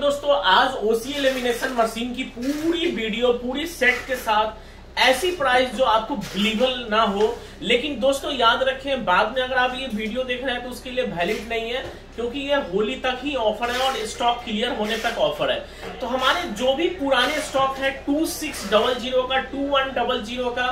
दोस्तों आज ओसी elimination machine की पूरी वीडियो पूरी सेट के साथ ऐसी प्राइस जो आपको बिलीवेबल ना हो, लेकिन दोस्तों याद रखें बाद में अगर आप ये वीडियो देख रहे हैं तो उसके लिए वैलिड नहीं है, क्योंकि ये होली तक ही ऑफर है और स्टॉक क्लियर होने तक ऑफर है। तो हमारे जो भी पुराने स्टॉक है 2600 का 2100 का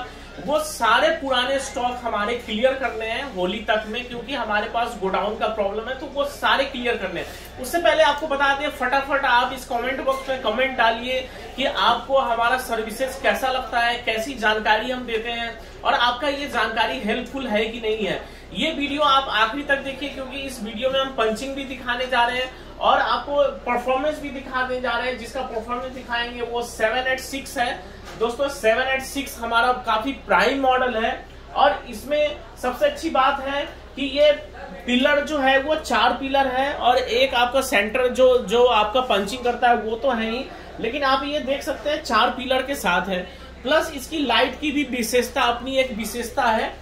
वो सारे पुराने स्टॉक हमारे क्लियर करने हैं होली तक में, क्योंकि हमारे पास गोडाउन का प्रॉब्लम है तो वो सारे क्लियर करने हैं। उससे पहले आपको बता दें फटाफट आप इस कमेंट बॉक्स में कमेंट डालिए कि आपको हमारा सर्विसेज कैसा लगता है, कैसी जानकारी हम देते हैं और आपका ये जानकारी हेल्पफुल है कि नहीं है। ये वीडियो आप आखिरी तक देखिए क्योंकि इस वीडियो में हम पंचिंग भी दिखाने जा रहे हैं और आपको परफॉर्मेंस भी दिखाने जा रहे हैं, जिसका परफॉर्मेंस दिखाएंगे वो 786 है। दोस्तों 786 हमारा काफी प्राइम मॉडल है और इसमें सबसे अच्छी बात है कि ये पिलर जो है वो 4 पिलर है और एक आपका सेंटर जो आपका पंचिंग करता है वो तो है ही, लेकिन आप ये देख सकते हैं 4 पिलर के साथ है। प्लस इसकी लाइट की भी विशेषता अपनी एक विशेषता है।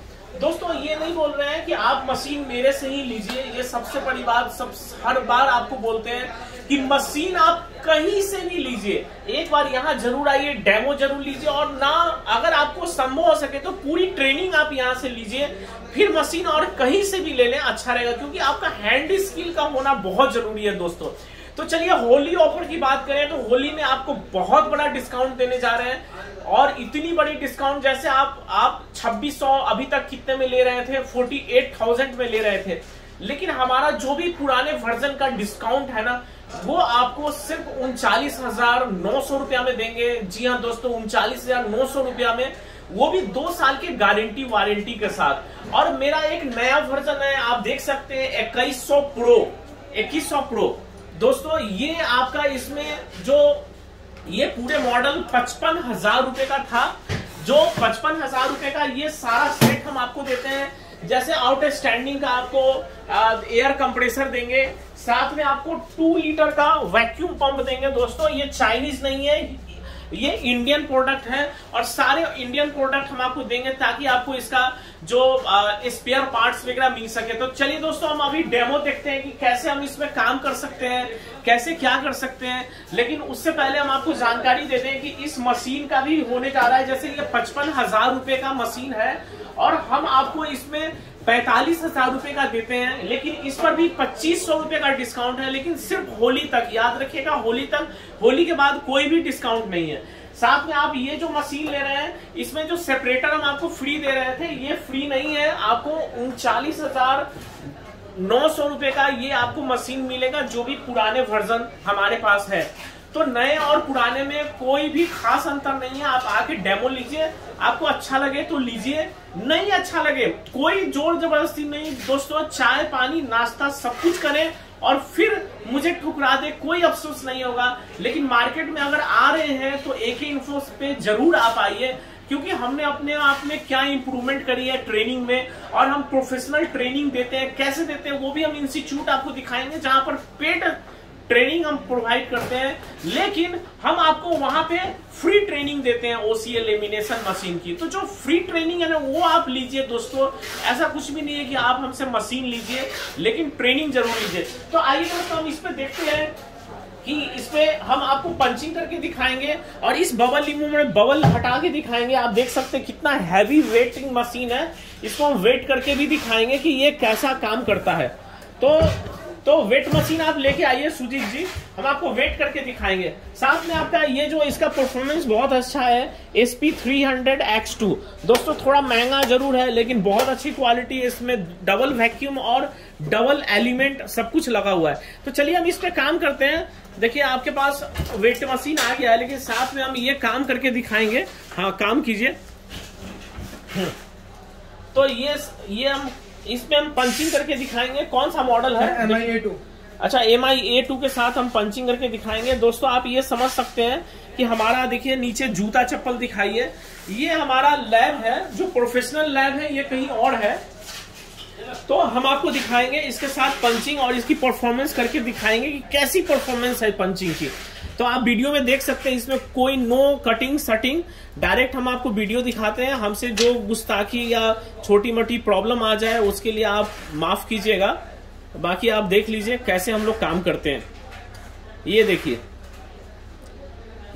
दोस्तों ये नहीं बोल रहे हैं कि आप मशीन मेरे से ही लीजिए, ये सबसे बड़ी बात सब हर बार आपको बोलते हैं कि मशीन आप कहीं से भी लीजिए, एक बार यहाँ जरूर आइए, डेमो जरूर लीजिए और ना अगर आपको संभव हो सके तो पूरी ट्रेनिंग आप यहाँ से लीजिए, फिर मशीन और कहीं से भी ले लें अच्छा रहेगा, क्योंकि आपका हैंड स्किल का होना बहुत जरूरी है। दोस्तों तो चलिए होली ऑफर की बात करें तो होली में आपको बहुत बड़ा डिस्काउंट देने जा रहे हैं और इतनी बड़ी डिस्काउंट जैसे आप 2600 अभी तक कितने में ले रहे थे 48,000 में ले रहे थे, लेकिन हमारा जो भी पुराने वर्जन का डिस्काउंट है ना वो आपको सिर्फ 39,900 रुपया में देंगे। जी हाँ दोस्तों 39,900 रुपया में, वो भी 2 साल के गारंटी वारंटी के साथ। और मेरा एक नया वर्जन है आप देख सकते हैं 2100 प्रो। दोस्तों ये आपका इसमें जो ये पूरे मॉडल 55,000 रुपए का था, जो 55,000 रुपए का ये सारा सेट हम आपको देते हैं। जैसे आउटस्टैंडिंग का आपको एयर कंप्रेसर देंगे, साथ में आपको 2 लीटर का वैक्यूम पंप देंगे। दोस्तों ये चाइनीज नहीं है, ये इंडियन प्रोडक्ट है और सारे इंडियन प्रोडक्ट हम आपको देंगे ताकि आपको इसका जो स्पेयर पार्ट्स वगैरह मिल सके। तो चलिए दोस्तों हम अभी डेमो देखते हैं कि कैसे हम इसमें काम कर सकते हैं, कैसे क्या कर सकते हैं, लेकिन उससे पहले हम आपको जानकारी देते हैं कि इस मशीन का भी होने जा रहा है। जैसे ये 55,000 रुपए का मशीन है और हम आपको इसमें 45,000 रुपए का देते हैं, लेकिन इस पर भी 2,500 रुपए का डिस्काउंट है, लेकिन सिर्फ होली तक याद रखिएगा, होली तक, होली के बाद कोई भी डिस्काउंट नहीं है। साथ में आप ये जो मशीन ले रहे हैं इसमें जो सेपरेटर हम आपको फ्री दे रहे थे ये फ्री नहीं है, आपको 39,900 रुपए का ये आपको मशीन मिलेगा जो भी पुराने वर्जन हमारे पास है। तो नए और पुराने में कोई भी खास अंतर नहीं है, आप आके डेमो लीजिए, आपको अच्छा लगे तो लीजिए, नहीं अच्छा लगे कोई जोर जबरदस्ती नहीं। दोस्तों चाय पानी नाश्ता सब कुछ करें और फिर मुझे ठुकरा दे कोई अफसोस नहीं होगा, लेकिन मार्केट में अगर आ रहे हैं तो AK इन्फो पे जरूर आप आइए, क्योंकि हमने अपने आप में क्या इंप्रूवमेंट करी है ट्रेनिंग में और हम प्रोफेशनल ट्रेनिंग देते हैं, कैसे देते हैं वो भी हम इंस्टीट्यूट आपको दिखाएंगे जहां पर पेड ट्रेनिंग हम प्रोवाइड करते हैं, लेकिन हम आपको वहां पे फ्री ट्रेनिंग देते हैं ओसी एलिमिनेशन मशीन की। तो जो फ्री ट्रेनिंग है ना वो आप लीजिए दोस्तों, ऐसा कुछ भी नहीं है कि आप हमसे मशीन लीजिए, लेकिन ट्रेनिंग जरूर लीजिए। तो आइए दोस्तों हम इस पे देखते हैं कि इसपे हम आपको पंचिंग करके दिखाएंगे और इस बबल लिमो में बबल हटा के दिखाएंगे। आप देख सकते हैं कितना हैवी वेटिंग मशीन है, इसको हम वेट करके भी दिखाएंगे कि ये कैसा काम करता है। तो वेट मशीन आप लेके आइए सुजीत जी, हम आपको वेट करके दिखाएंगे। साथ में आपका ये जो इसका परफॉर्मेंस बहुत अच्छा है SP 300X2। दोस्तों थोड़ा महंगा जरूर है लेकिन बहुत अच्छी क्वालिटी है, इसमें डबल वैक्यूम और डबल एलिमेंट सब कुछ लगा हुआ है। तो चलिए हम इस पे काम करते हैं। देखिए आपके पास वेट मशीन आ गया है, लेकिन साथ में हम ये काम करके दिखाएंगे। हाँ काम कीजिए। तो ये हम इसमें हम पंचिंग करके दिखाएंगे। कौन सा मॉडल है? MIA2। अच्छा MIA2 के साथ हम पंचिंग करके दिखाएंगे। दोस्तों आप ये समझ सकते हैं कि हमारा देखिए नीचे जूता चप्पल दिखाइए, ये हमारा लैब है जो प्रोफेशनल लैब है, ये कहीं और है। तो हम आपको दिखाएंगे इसके साथ पंचिंग और इसकी परफॉर्मेंस करके दिखाएंगे कि कैसी परफॉर्मेंस है पंचिंग की। तो आप वीडियो में देख सकते हैं, इसमें कोई नो कटिंग सटिंग, डायरेक्ट हम आपको वीडियो दिखाते हैं। हमसे जो गुस्ताखी या छोटी मोटी प्रॉब्लम आ जाए उसके लिए आप माफ कीजिएगा, बाकी आप देख लीजिए कैसे हम लोग काम करते हैं। ये देखिए,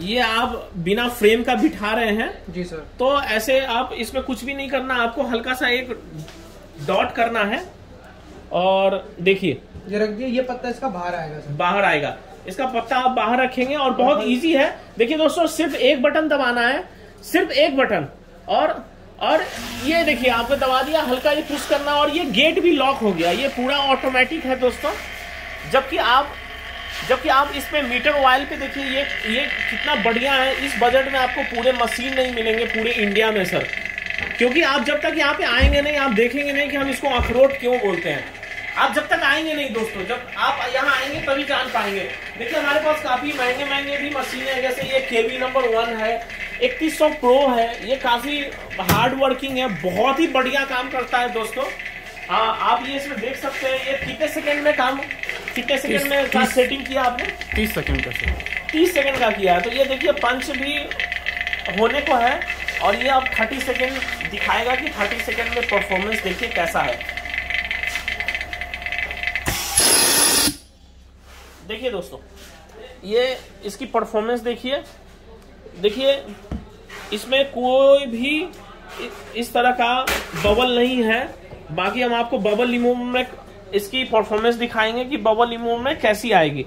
ये आप बिना फ्रेम का बिठा रहे हैं जी सर। तो ऐसे आप इसमें कुछ भी नहीं करना, आपको हल्का सा एक डॉट करना है और देखिए ये रख दिए, ये पत्ता इसका बाहर आएगा सर, बाहर आएगा, इसका पत्ता आप बाहर रखेंगे। और बहुत इजी है, देखिए दोस्तों सिर्फ एक बटन दबाना है, सिर्फ एक बटन और ये देखिए आपने दबा दिया, हल्का ये पुश करना और ये गेट भी लॉक हो गया। ये पूरा ऑटोमेटिक है दोस्तों। जबकि आप इस पे मीटर वायल पे देखिए ये कितना बढ़िया है। इस बजट में आपको पूरे मशीन नहीं मिलेंगे पूरे इंडिया में सर, क्योंकि आप जब तक यहाँ पे आएंगे नहीं, आप देखेंगे नहीं कि हम इसको अखरोट क्यों बोलते हैं। आप जब तक आएंगे नहीं दोस्तों, जब आप यहाँ आएंगे तभी जान पाएंगे। देखिए हमारे पास काफी महंगे महंगे भी मशीन है, जैसे ये KV नंबर 1 है, 3100 प्रो है, ये काफी हार्ड वर्किंग है, बहुत ही बढ़िया काम करता है दोस्तों। आप ये इसमें देख सकते हैं, ये कितने सेकंड में सेटिंग किया आपने? 30 सेकंड का सर, 30 सेकंड का किया है। तो ये देखिए पंच भी होने को है और ये आप 30 सेकंड दिखाएगा कि 30 सेकंड में परफॉर्मेंस देखिए कैसा है। देखिए दोस्तों ये इसकी परफॉर्मेंस देखिए, इसमें कोई भी इस तरह का बबल नहीं है। बाकी हम आपको बबल रिमूव में इसकी परफॉर्मेंस दिखाएंगे कि बबल रिमूव में कैसी आएगी।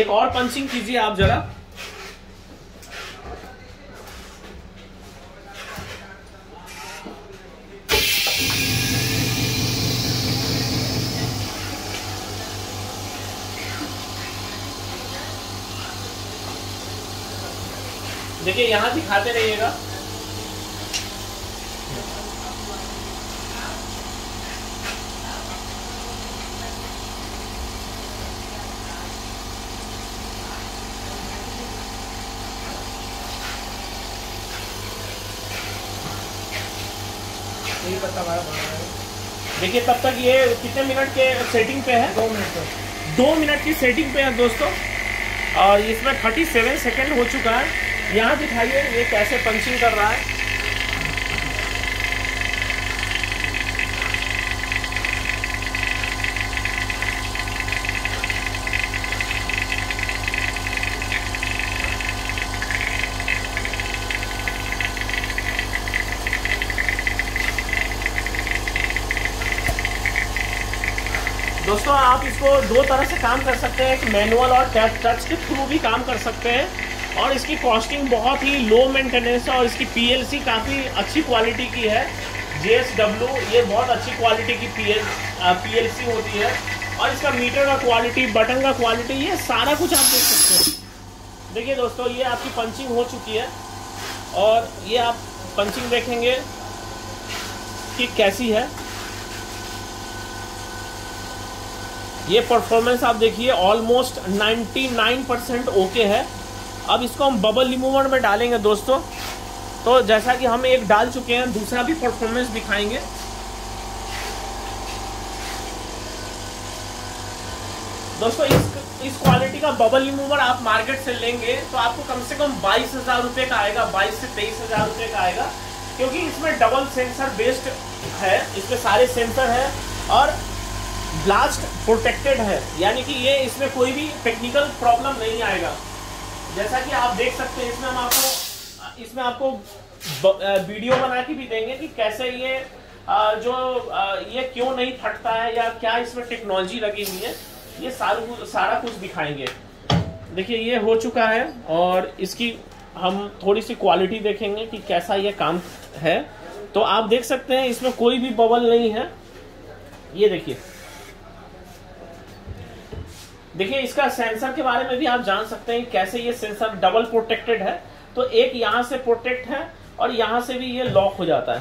एक और पंचिंग कीजिए आप जरा, देखिए यहां दिखाते रहिएगा। देखिए तब तक ये कितने मिनट के सेटिंग पे है? 2 मिनट की सेटिंग पे है दोस्तों, और इसमें 37 सेकंड हो चुका है। यहाँ दिखाइए ये कैसे पंचिंग कर रहा है। दोस्तों आप इसको 2 तरह से काम कर सकते हैं, एक मैनुअल और टच के थ्रू भी काम कर सकते हैं। और इसकी कॉस्टिंग बहुत ही लो मेंटेनेंस है और इसकी PLC काफ़ी अच्छी क्वालिटी की है। JSW ये बहुत अच्छी क्वालिटी की PLC होती है। और इसका मीटर का क्वालिटी, बटन का क्वालिटी, ये सारा कुछ आप देख सकते हैं। देखिए दोस्तों ये आपकी पंचिंग हो चुकी है और ये आप पंचिंग देखेंगे कि कैसी है। ये परफॉर्मेंस आप देखिए ऑलमोस्ट 99% ओके है। अब इसको हम बबल रिमूवर में डालेंगे दोस्तों। तो जैसा कि हम एक डाल चुके हैं, दूसरा भी परफॉर्मेंस दिखाएंगे। दोस्तों इस क्वालिटी का बबल रिमूवर आप मार्केट से लेंगे तो आपको कम से कम 22,000 रुपये का आएगा, 22 से 23,000 रुपये का आएगा, क्योंकि इसमें डबल सेंसर बेस्ड है, इसमें सारे सेंसर है और ब्लास्ट प्रोटेक्टेड है, यानी कि ये इसमें कोई भी टेक्निकल प्रॉब्लम नहीं आएगा। जैसा कि आप देख सकते हैं इसमें हम आपको वीडियो बना के भी देंगे कि कैसे ये ये क्यों नहीं फटता है या क्या इसमें टेक्नोलॉजी लगी हुई है, ये सारा कुछ दिखाएंगे। देखिए ये हो चुका है और इसकी हम थोड़ी सी क्वालिटी देखेंगे कि कैसा ये काम है। तो आप देख सकते हैं इसमें कोई भी बबल नहीं है। ये देखिए, इसका सेंसर के बारे में भी आप जान सकते हैं कैसे ये सेंसर डबल प्रोटेक्टेड है। तो एक यहाँ से प्रोटेक्ट है और यहाँ से भी ये लॉक हो जाता है।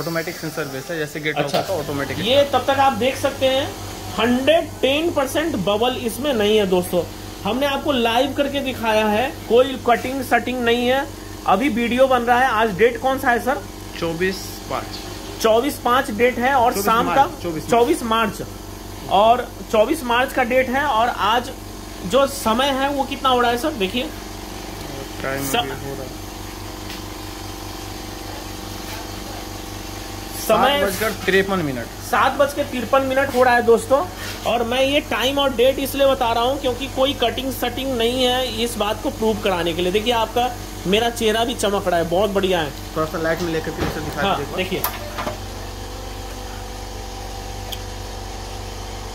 ऑटोमेटिक सेंसर बेस है, जैसे गेट लॉक होता है ऑटोमेटिक। ये तब तक आप देख सकते हैं 110% बबल इसमें नहीं है दोस्तों। हमने आपको लाइव करके दिखाया है, कोई कटिंग सटिंग नहीं है। अभी वीडियो बन रहा है, आज डेट कौन सा है सर? 24/5 डेट है और शाम का 24 मार्च और 24 मार्च का डेट है। और आज जो समय है वो कितना हो रहा है सर? देखिए समय 7:53 7:53 हो रहा है दोस्तों। और मैं ये टाइम और डेट इसलिए बता रहा हूँ क्योंकि कोई कटिंग सटिंग नहीं है, इस बात को प्रूव कराने के लिए। देखिए आपका मेरा चेहरा भी चमक रहा है, बहुत बढ़िया है। थोड़ा सा लाइट में लेकर देखिए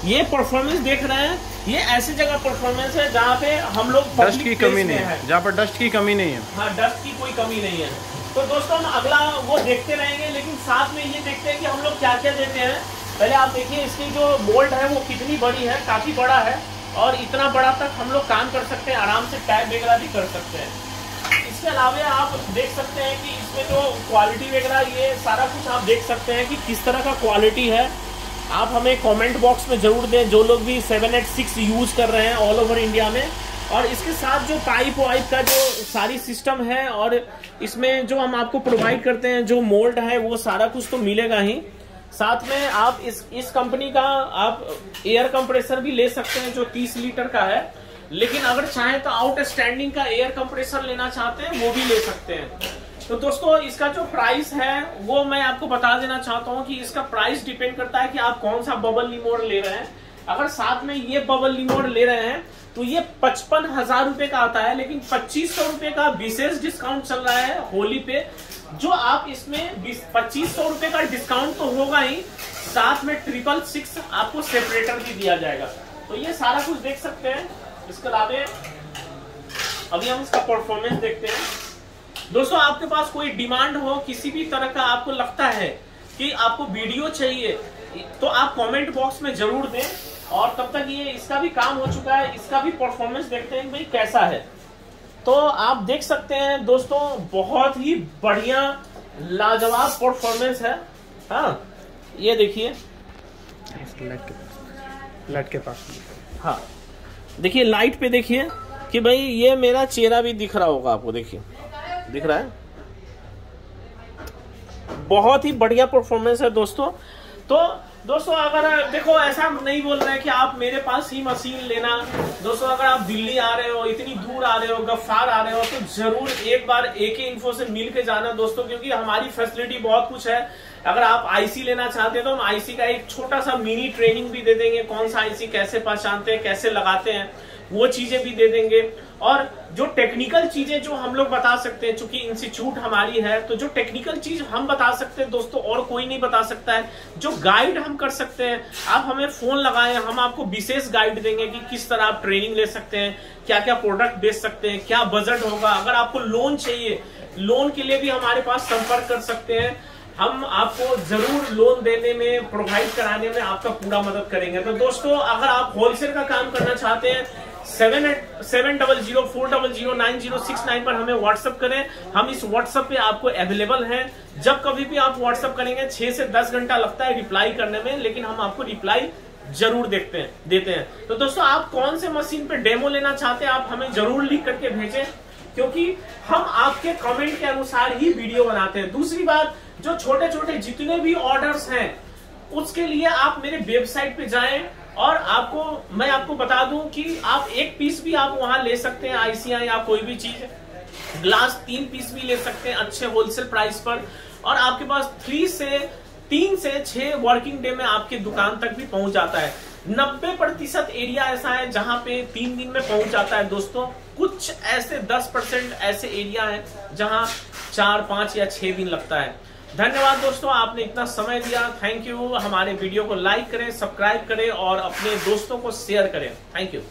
ये परफॉर्मेंस देख रहे हैं। ये ऐसी जगह परफॉर्मेंस है जहाँ पे हम लोग डस्ट की कमी नहीं है, जहाँ पर डस्ट की कमी नहीं है। हाँ, डस्ट की कोई कमी नहीं है। तो दोस्तों हम अगला वो देखते रहेंगे, लेकिन साथ में ये देखते हैं कि हम लोग क्या क्या देते हैं। पहले आप देखिए इसकी जो बोल्ट है वो कितनी बड़ी है, काफ़ी बड़ा है। और इतना बड़ा तक हम लोग काम कर सकते हैं, आराम से टैग वगैरह भी कर सकते हैं। इसके अलावा आप देख सकते हैं कि इसमें जो क्वालिटी वगैरह ये सारा कुछ आप देख सकते हैं कि किस तरह का क्वालिटी है। आप हमें कमेंट बॉक्स में ज़रूर दें जो लोग भी 786 यूज़ कर रहे हैं ऑल ओवर इंडिया में। और इसके साथ जो पाइप वाइप का जो सारी सिस्टम है और इसमें जो हम आपको प्रोवाइड करते हैं जो मोल्ड है वो सारा कुछ तो मिलेगा ही। साथ में आप इस कंपनी का आप एयर कंप्रेसर भी ले सकते हैं जो 30 लीटर का है। लेकिन अगर चाहें तो आउटस्टैंडिंग का एयर कंप्रेसर लेना चाहते हैं वो भी ले सकते हैं। तो दोस्तों इसका जो प्राइस है वो मैं आपको बता देना चाहता हूँ कि इसका प्राइस डिपेंड करता है कि आप कौन सा बबल लिमोर ले रहे हैं। अगर साथ में ये बबल लिमोर ले रहे हैं तो ये 55,000 रुपये का आता है। लेकिन 2,500 रुपये का विशेष डिस्काउंट चल रहा है होली पे, जो आप इसमें 2,500 रुपये का डिस्काउंट तो होगा ही, साथ में 666 आपको सेपरेटर भी दिया जाएगा। तो ये सारा कुछ देख सकते हैं। इसके अलावा अभी हम इसका परफॉर्मेंस देखते हैं। दोस्तों आपके पास कोई डिमांड हो, किसी भी तरह का आपको लगता है कि आपको वीडियो चाहिए, तो आप कमेंट बॉक्स में जरूर दें। और तब तक ये इसका भी काम हो चुका है, इसका भी परफॉर्मेंस देखते हैं भाई कैसा है। तो आप देख सकते हैं दोस्तों बहुत ही बढ़िया लाजवाब परफॉर्मेंस है। हाँ ये देखिए लाइट के पास, हाँ देखिए लाइट पे देखिए कि भाई ये मेरा चेहरा भी दिख रहा होगा आपको, देखिए दिख रहा है। बहुत ही बढ़िया परफॉर्मेंस है दोस्तों। तो दोस्तों अगर देखो ऐसा हम नहीं बोल रहे हैं कि आप मेरे पास ही मशीन लेना। दोस्तों अगर आप दिल्ली आ रहे हो, इतनी दूर आ रहे हो, गफ्फार आ रहे हो, तो जरूर एक बार AK इन्फो से मिल के जाना दोस्तों, क्योंकि हमारी फैसिलिटी बहुत कुछ है। अगर आप IC लेना चाहते हैं तो हम IC का एक छोटा सा मिनी ट्रेनिंग भी दे देंगे, कौन सा IC कैसे पहचानते हैं, कैसे लगाते हैं, वो चीजें भी दे देंगे। और जो टेक्निकल चीजें जो हम लोग बता सकते हैं, चूंकि इंस्टीट्यूट हमारी है तो जो टेक्निकल चीज हम बता सकते हैं दोस्तों और कोई नहीं बता सकता है, जो गाइड हम कर सकते हैं। आप हमें फोन लगाएं, हम आपको विशेष गाइड देंगे कि किस तरह आप ट्रेनिंग ले सकते हैं, क्या क्या प्रोडक्ट बेच सकते हैं, क्या बजट होगा। अगर आपको लोन चाहिए, लोन के लिए भी हमारे पास संपर्क कर सकते हैं। हम आपको जरूर लोन देने में, प्रोवाइड कराने में आपका पूरा मदद करेंगे। तो दोस्तों अगर आप होलसेल का काम करना चाहते हैं 78704009069 पर हमें व्हाट्सअप करें। हम इस व्हाट्सअप पे आपको अवेलेबल हैं। जब कभी भी आप व्हाट्सअप करेंगे 6 से 10 घंटा लगता है रिप्लाई करने में, लेकिन हम आपको रिप्लाई जरूर देते हैं। तो दोस्तों आप कौन से मशीन पे डेमो लेना चाहते हैं आप हमें जरूर लिख करके भेजें, क्योंकि हम आपके कमेंट के अनुसार ही वीडियो बनाते हैं। दूसरी बात, जो छोटे छोटे जितने भी ऑर्डर्स हैं उसके लिए आप मेरे वेबसाइट पे जाएं। और आपको मैं आपको बता दूं कि आप एक पीस भी आप वहां ले सकते हैं, ICI या कोई भी चीज ग्लास 3 पीस भी ले सकते हैं अच्छे होलसेल प्राइस पर। और आपके पास 3 से 6 वर्किंग डे में आपके दुकान तक भी पहुंच जाता है। 90% एरिया ऐसा है जहां पे 3 दिन में पहुंच जाता है दोस्तों। कुछ ऐसे 10% ऐसे एरिया है जहां 4, 5 या 6 दिन लगता है। धन्यवाद दोस्तों, आपने इतना समय दिया, थैंक यू। हमारे वीडियो को लाइक करें, सब्सक्राइब करें और अपने दोस्तों को शेयर करें। Thank you.